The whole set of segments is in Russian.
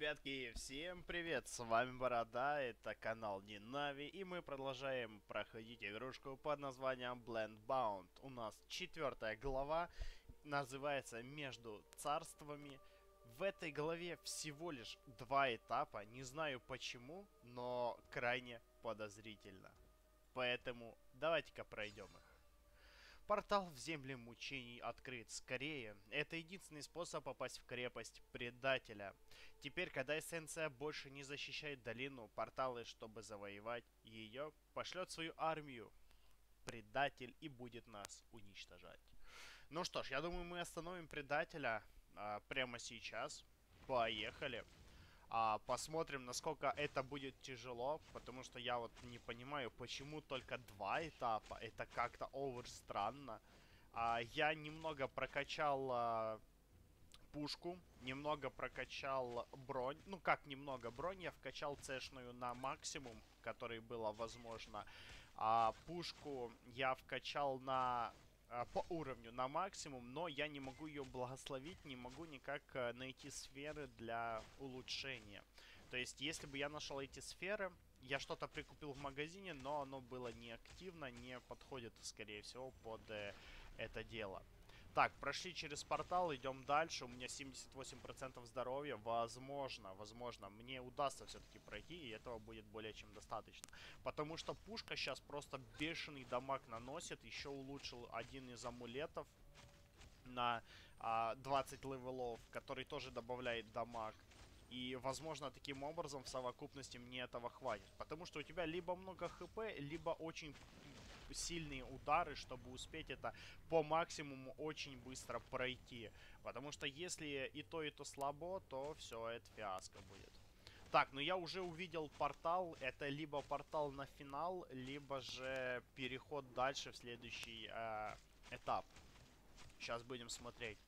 Ребятки, всем привет, с вами Борода, это канал неNAVI, и мы продолжаем проходить игрушку под названием Bladebound. У нас 4-я глава, называется «Между царствами». В этой главе всего лишь 2 этапа, не знаю почему, но крайне подозрительно. Поэтому давайте-ка пройдем их. Портал в земли мучений открыт. Скорее, это единственный способ попасть в крепость предателя. Теперь, когда эссенция больше не защищает долину, порталы, чтобы завоевать ее, пошлет свою армию. Предатель и будет нас уничтожать. Ну что ж, я думаю, мы остановим предателя прямо сейчас. Поехали. Посмотрим, насколько это будет тяжело, потому что я вот не понимаю, почему только 2 этапа. Это как-то овер странно. Я немного прокачал пушку, немного прокачал бронь. Ну как немного, бронь я вкачал цешную на максимум, который было возможно. Пушку я вкачал на... по уровню на максимум, но я не могу ее благословить, не могу никак найти сферы для улучшения. То есть, если бы я нашел эти сферы, я что-то прикупил в магазине, но оно было неактивно, не подходит, скорее всего, под это дело. Так, прошли через портал, идем дальше. У меня 78% здоровья. Возможно, мне удастся все-таки пройти, и этого будет более чем достаточно. Потому что пушка сейчас просто бешеный дамаг наносит. Еще улучшил один из амулетов на 20 левелов, который тоже добавляет дамаг. И, возможно, таким образом в совокупности мне этого хватит. Потому что у тебя либо много хп, либо очень... сильные удары, чтобы успеть это по максимуму очень быстро пройти. Потому что если и то слабо, то все, это фиаско будет. Так, ну я уже увидел портал. Это либо портал на финал, либо же переход дальше в следующий этап. Сейчас будем смотреть.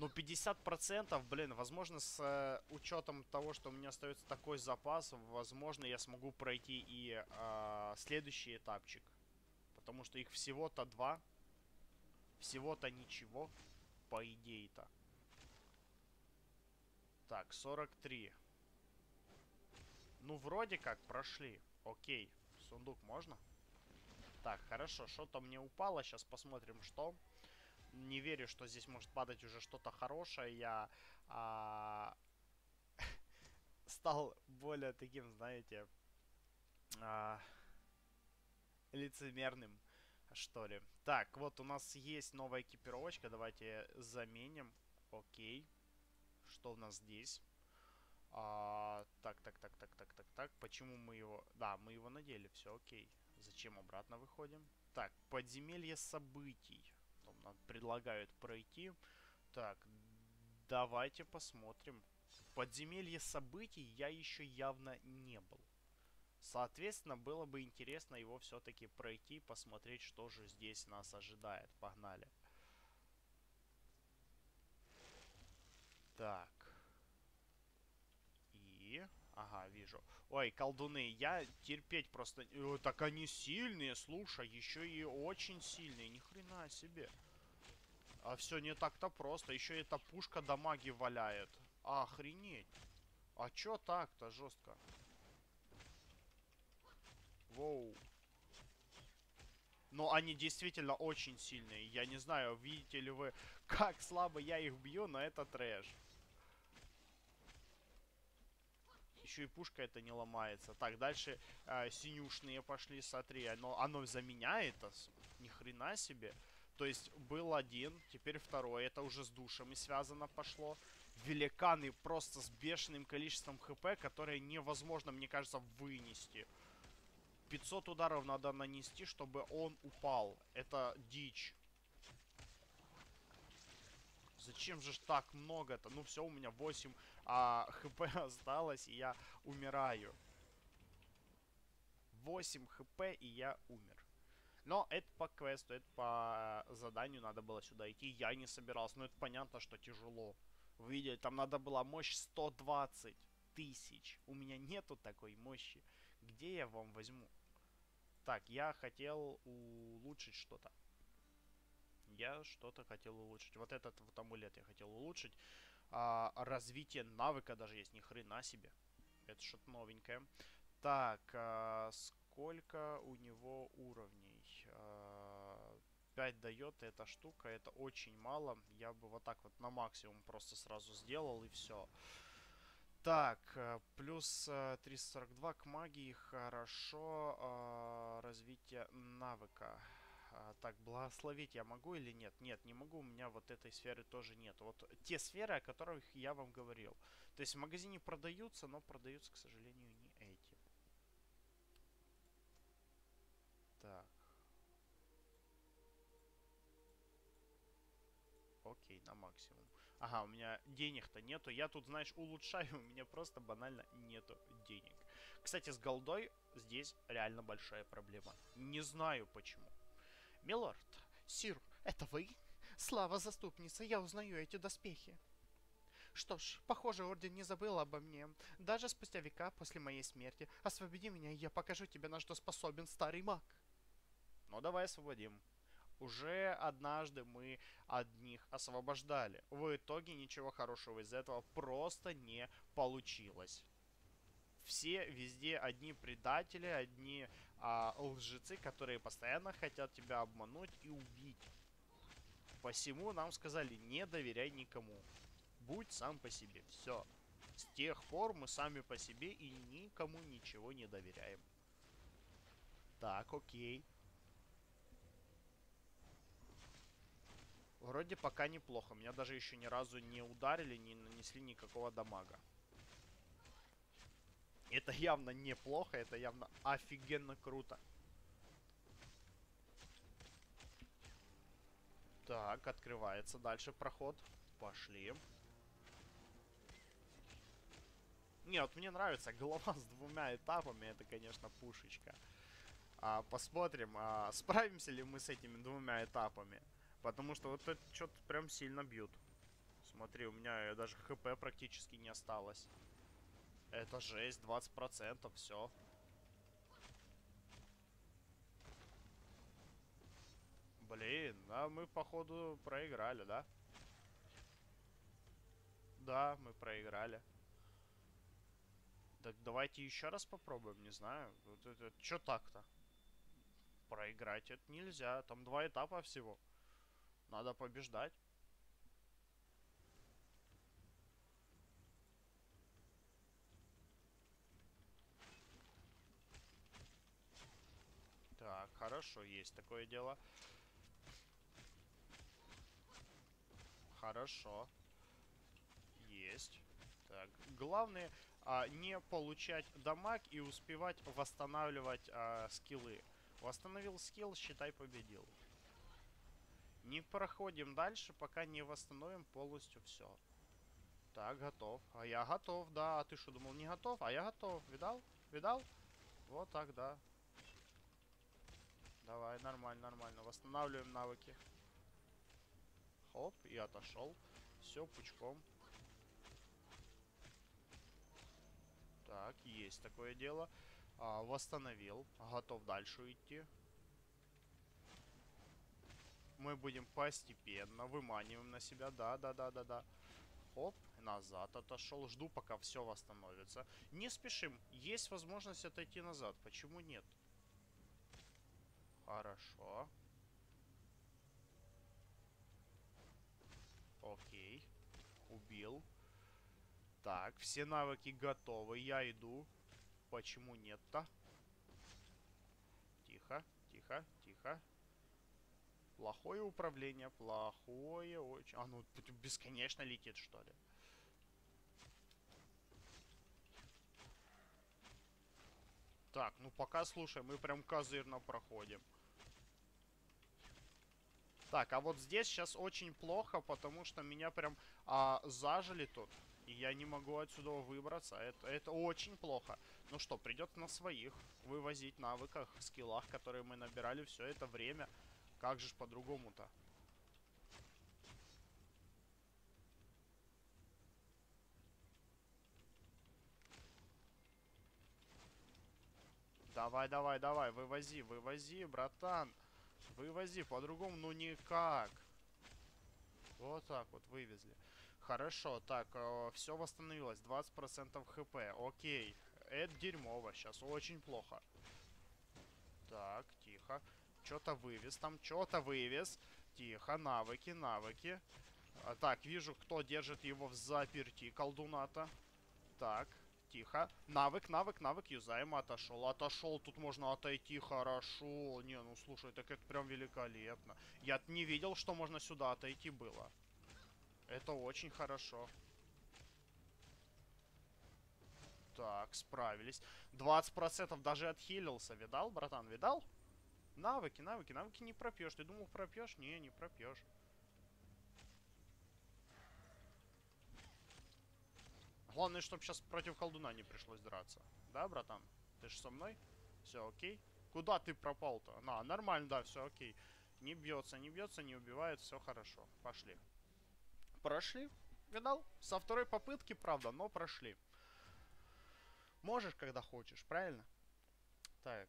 Ну 50%, блин, возможно, с учетом того, что у меня остается такой запас, возможно, я смогу пройти и следующий этапчик. Потому что их всего-то 2. Всего-то ничего, по идее-то. Так, 43. Ну, вроде как, прошли. Окей, сундук можно? Так, хорошо, что-то мне упало, сейчас посмотрим, что... Не верю, что здесь может падать уже что-то хорошее. Я стал более таким, знаете, лицемерным, что ли. Так, вот у нас есть новая экипировочка. Давайте заменим. Окей. Что у нас здесь? Так. Почему мы его... Да, мы его надели. Все, окей. Зачем обратно выходим? Так, подземелье событий. Нам предлагают пройти. Так, давайте посмотрим. В подземелье событий я еще явно не был. Соответственно, было бы интересно его все-таки пройти, посмотреть, что же здесь нас ожидает. Погнали. Так. И... Ага, вижу. Ой, колдуны, я терпеть просто... Так они сильные, слушай, еще и очень сильные. Ни хрена себе. А все не так-то просто. Еще эта пушка дамаги валяет. Охренеть. А че так-то жестко? Воу. Но они действительно очень сильные. Я не знаю, видите ли вы, как слабо я их бью, но это трэш. Еще и пушка это не ломается. Так, дальше синюшные пошли, смотри. Оно заменяет. Ни хрена себе. То есть был один, теперь второй. Это уже с душами связано пошло. Великаны просто с бешеным количеством хп, которое невозможно, мне кажется, вынести. 500 ударов надо нанести, чтобы он упал. Это дичь. Зачем же так много-то? Ну все, у меня 8 хп осталось, и я умираю. 8 хп, и я умер. Но это по квесту, это по заданию надо было сюда идти. Я не собирался, но это понятно, что тяжело. Вы видели, там надо была мощь 120 тысяч. У меня нету такой мощи. Где я вам возьму? Так, я хотел улучшить что-то. Я что-то хотел улучшить. Вот этот вот амулет я хотел улучшить. развитие навыка даже есть. Ни хрена себе. Это что-то новенькое. Так, сколько у него уровней? 5 дает эта штука. Это очень мало. Я бы вот так вот на максимум просто сразу сделал и все. Так, плюс 342 к магии. Хорошо. Развитие навыка. Так, благословить я могу или нет? Нет, не могу, у меня вот этой сферы тоже нет. Вот те сферы, о которых я вам говорил. То есть в магазине продаются, но продаются, к сожалению, не эти. Так. Окей, на максимум. Ага, у меня денег-то нету. Я тут, знаешь, улучшаю, у меня просто банально нету денег. Кстати, с голдой здесь реально большая проблема. Не знаю почему. Милорд, сир, это вы? Слава заступница, я узнаю эти доспехи. Что ж, похоже, орден не забыл обо мне. Даже спустя века после моей смерти. Освободи меня, и я покажу тебе, на что способен старый маг. Ну давай освободим. Уже однажды мы от них освобождали. В итоге ничего хорошего из этого просто не получилось. Все везде одни предатели, одни лжецы, которые постоянно хотят тебя обмануть и убить. Посему нам сказали, не доверяй никому. Будь сам по себе. Все. С тех пор мы сами по себе и никому ничего не доверяем. Так, окей. Вроде пока неплохо. Меня даже еще ни разу не ударили, не нанесли никакого дамага. Это явно неплохо, это явно офигенно круто. Так, открывается дальше проход. Пошли. Нет, мне нравится голова с двумя этапами, это, конечно, пушечка. Посмотрим, справимся ли мы с этими двумя этапами. Потому что вот это что-то прям сильно бьют. Смотри, у меня даже хп практически не осталось. Это жесть, 20%, все. Блин, а мы, походу, проиграли, да? Да, мы проиграли. Так давайте еще раз попробуем, не знаю. Вот это что так-то? Проиграть это нельзя, там 2 этапа всего. Надо побеждать. Так, хорошо, есть такое дело. Хорошо. Есть. Так, главное не получать дамаг и успевать восстанавливать скиллы. Восстановил скилл, считай, победил. Не проходим дальше, пока не восстановим полностью все. Так, готов. А я готов, да. А ты что, думал, не готов? А я готов. Видал? Видал? Вот так, да. Давай, нормально, нормально. Восстанавливаем навыки. Хоп, и отошел. Все, пучком. Так, есть такое дело. Восстановил. Готов дальше идти. Мы будем постепенно выманиваем на себя. Да, да, да, да, да. Хоп, назад отошел. Жду, пока все восстановится. Не спешим. Есть возможность отойти назад. Почему нет? Хорошо. Окей. Убил. Так, все навыки готовы. Я иду. Почему нет-то? Тихо, тихо, тихо. Плохое управление, плохое очень... А ну, бесконечно летит, что ли? Так, ну пока, слушай, мы прям козырно проходим. Так, а вот здесь сейчас очень плохо, потому что меня прям зажили тут. И я не могу отсюда выбраться. Это очень плохо. Ну что, придется на своих вывозить навыках, скиллах, которые мы набирали все это время. Как же ж по-другому-то? Давай, давай, давай, вывози, вывози, братан. Вывози, по-другому, ну никак. Вот так вот вывезли. хорошо. Так, все восстановилось. 20% хп. Окей. Это дерьмово сейчас. Очень плохо. Так, тихо. Что-то вывез там. Что-то вывез. Тихо. Навыки, навыки. А, так, вижу, кто держит его в заперти. Колдуната. Так. Тихо. Навык, навык, навык. Юзаем. Отошел. Отошел. Тут можно отойти. Хорошо. Не, ну слушай, так это прям великолепно. Я не видел, что можно сюда отойти было. Это очень хорошо. Так, справились. 20% даже отхилился. Видал, братан? Видал? Навыки, навыки, навыки не пропьешь. Ты думал, пропьешь? Не, не пропьешь. Главное, чтобы сейчас против колдуна не пришлось драться. Да, братан? Ты же со мной? Все окей? Куда ты пропал-то? На, нормально, да, все окей. Не бьется, не бьется, не убивает, все хорошо. Пошли. Прошли. Видал? Со второй попытки, правда, но прошли. Можешь, когда хочешь, правильно? Так.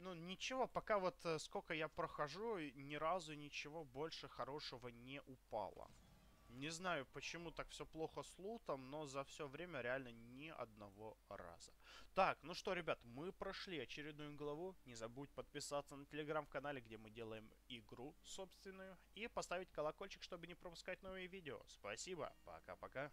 Ну, ничего, пока вот сколько я прохожу, ни разу ничего больше хорошего не упало. Не знаю, почему так все плохо с лутом, но за все время реально ни одного раза. Так, ну что, ребят, мы прошли очередную главу. Не забудь подписаться на телеграм-канале, где мы делаем игру собственную. И поставить колокольчик, чтобы не пропускать новые видео. Спасибо, пока-пока.